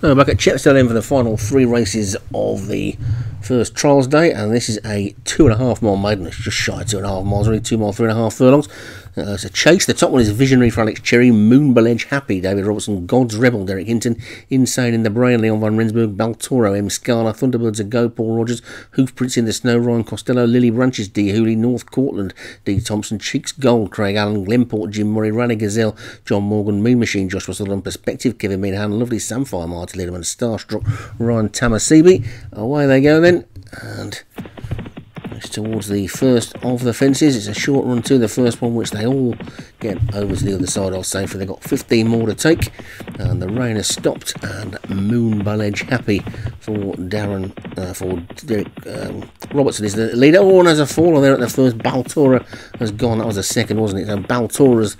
Back at Chepstow then for the final three races of the first trials day, and this is a 2.5 mile maiden. It's just shy of 2.5 miles, really 2 mile 3.5 furlongs. It's a chase. The top one is Visionary for Alex Cherry, Moon Belledge Happy, David Robertson, God's Rebel, Derek Hinton, Insane in the Brain, Leon Van Rinsburg, Baltoro, M. Scala, Thunderbirds a Go, Paul Rogers, Hoof Prince in the Snow, Ryan Costello, Lily Branches, D. Hooley, North Courtland, D. Thompson, Cheeks Gold, Craig Allen, Glenport, Jim Murray, Rally Gazelle, John Morgan, Moon Machine, Joshua Sutherland, Perspective, Kevin Meehan, Lovely Samphire, Marty Lederman, Starstruck, Ryan Tamasebi. Away they go then, and it's towards the first of the fences. It's a short run to the first one, which they all get over to the other side, I'll say, for they've got 15 more to take. And the rain has stopped, and Moon Belledge Happy for Derek Robertson is the leader. Oh, and there's a faller there at the first. Baltora has gone. That was the second, wasn't it? And Baltora's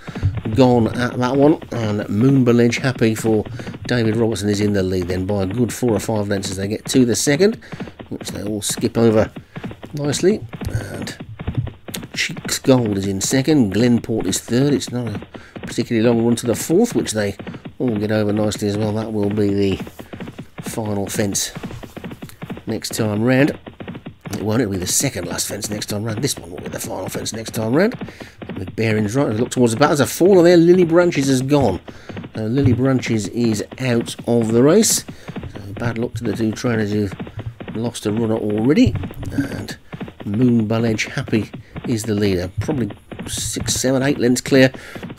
gone at that one, and Moon Belledge Happy for David Robertson is in the lead then by a good 4 or 5 lengths as they get to the second, which they all skip over nicely. And Cheeks Gold is in second, Glenport is third. It's not a particularly long run to the fourth, which they all get over nicely as well. That will be the final fence next time round. It won't, it'll be the second last fence next time round. This one will be the final fence next time round. With bearings right, look towards the back. There's a faller there. Lily Branches has gone. Now Lily Branches is out of the race. So bad luck to the two trainers who've lost a runner already. And Moon Belledge Happy is the leader, probably 6, 7, 8 lengths clear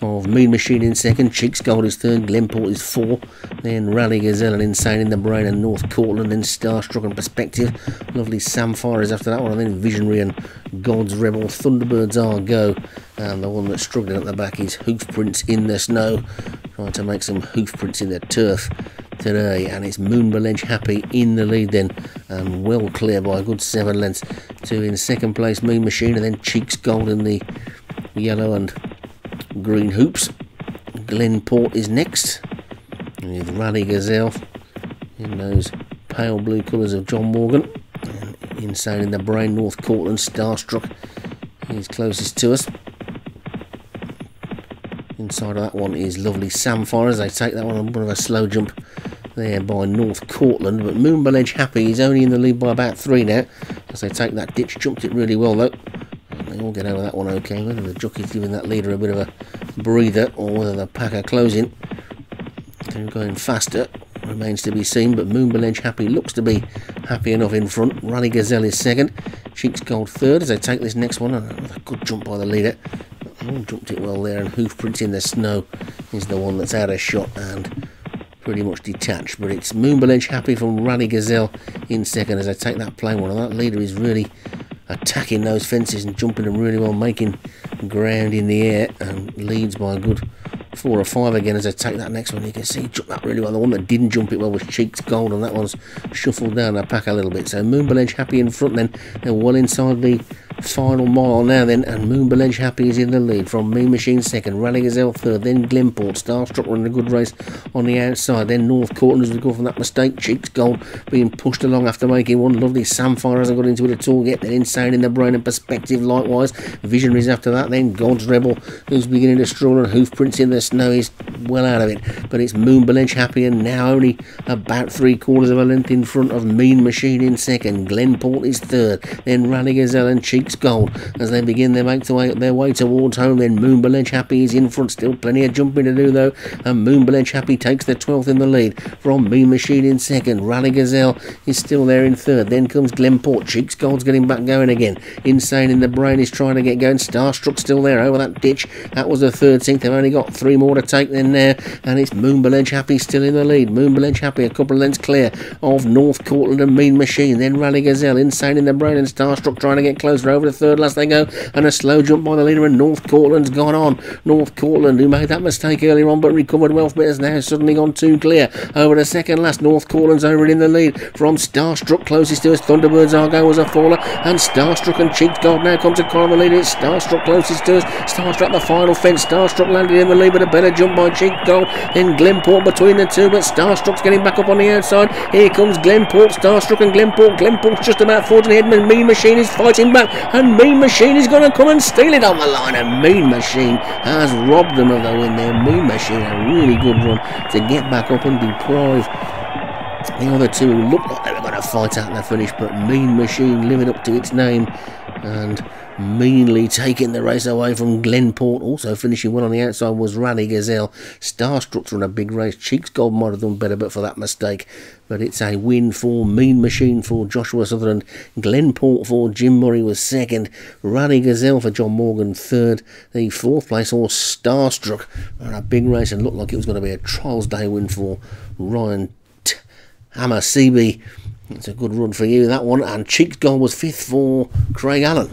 of Moon Machine in second. Cheeks Gold is third, Glenport is fourth, then Rally Gazelle and Insane in the Brain and North Courtland, then Starstruck and Perspective. Lovely Samphire is after that one, and then Visionary and God's Rebel. Thunderbirds a Go, and the one that's struggling at the back is Hoof Prints in the Snow, trying to make some hoof prints in the turf today. And it's Moon Belledge Happy in the lead then, and well clear by a good 7 lengths to in second place Moon Machine, and then Cheeks Gold in the yellow and green hoops. Glenport is next, with Raddy Gazelle in those pale blue colours of John Morgan, and Insane in the Brain, North Courtland, Starstruck is closest to us. Inside of that one is Lovely Samphire as they take that one on a slow jump there by North Courtland. But Moon Belledge Happy is only in the lead by about 3 now as they take that ditch. Jumped it really well though, and they all get over that one okay. Whether the jockey's giving that leader a bit of a breather or whether the pack are closing and going faster remains to be seen, but Moon Belledge Happy looks to be happy enough in front. Rally Gazelle is second, Cheeks Gold third as they take this next one, and a good jump by the leader. Oh, jumped it well there, and Hoofprints in the Snow is the one that's out of shot and pretty much detached. But it's Moon Belledge Happy from Rally Gazelle in second as I take that plain one, and that leader is really attacking those fences and jumping them really well, making ground in the air, and leads by a good 4 or 5 again as I take that next one. You can see he jumped that really well. The one that didn't jump it well was Cheeks Gold, and that one's shuffled down the pack a little bit. So Moon Belledge Happy in front then, they're well inside the final mile now then, and Moon Belledge Happy is in the lead from Moon Machine second, Rally Gazelle third, then Glenport. Starstruck running a good race on the outside, then North Courtland as we go from that mistake. Cheeks Gold being pushed along after making one. Lovely Samphire hasn't got into it at all yet, then Insane in the Brain and Perspective likewise. Visionaries after that, then God's Rebel who's beginning to stroll, and Hoofprints in the Snow is well out of it. But it's Moon Belledge Happy, and now only about 3/4 of a length in front of Moon Machine in second. Glenport is third, then Rally Gazelle and Cheeks Gold as they begin they make their way towards home. Then Moon Belledge Happy is in front, still plenty of jumping to do though, and Moon Belledge Happy takes the 12th in the lead from Moon Machine in second. Rally Gazelle is still there in third, then comes Glenport. Cheeks Gold's getting back going again, Insane in the Brain is trying to get going, Starstruck's still there over that ditch. That was the 13th, they've only got 3 more to take then there, and it's Moon Belledge Happy still in the lead. Moon Belledge Happy a couple of lengths clear of North Courtland and Mean Machine, then Rally Gazelle, Insane in the Brain and Starstruck trying to get closer. Over the third last they go, and a slow jump by the leader, and North Courtland's gone on. North Courtland, who made that mistake earlier on but recovered well, but has now suddenly gone too clear. Over the second last, North Courtland's over it in the lead from Starstruck. Closest to us, Thunderbirds a Go was a faller, and Starstruck and Cheeks Gold now come to climb the lead. It's Starstruck closest to us. Starstruck the final fence. Starstruck landed in the lead, but a better jump by Cheeks Gold. Then Glenport between the two, but Starstruck's getting back up on the outside. Here comes Glenport, Starstruck and Glenport. Glenport's just about 40 ahead, and Mean Machine is fighting back, and Mean Machine is going to come and steal it on the line, and Mean Machine has robbed them of the win there. Mean Machine a really good run to get back up and deprive The other two look like they were going to fight out their finish, but Moon Machine living up to its name and meanly taking the race away from Glenport. Also finishing well on the outside was Rally Gazelle. Starstruck's run a big race. Cheeks Gold might have done better but for that mistake. But it's a win for Mean Machine for Joshua Sutherland. Glenport for Jim Murray was second. Raddy Gazelle for John Morgan third. The fourth place horse Starstruck ran a big race and looked like it was going to be a trials day win for Ryan Tamasebi. It's a good run for you, that one. And Cheeks Gold was fifth for Craig Allen.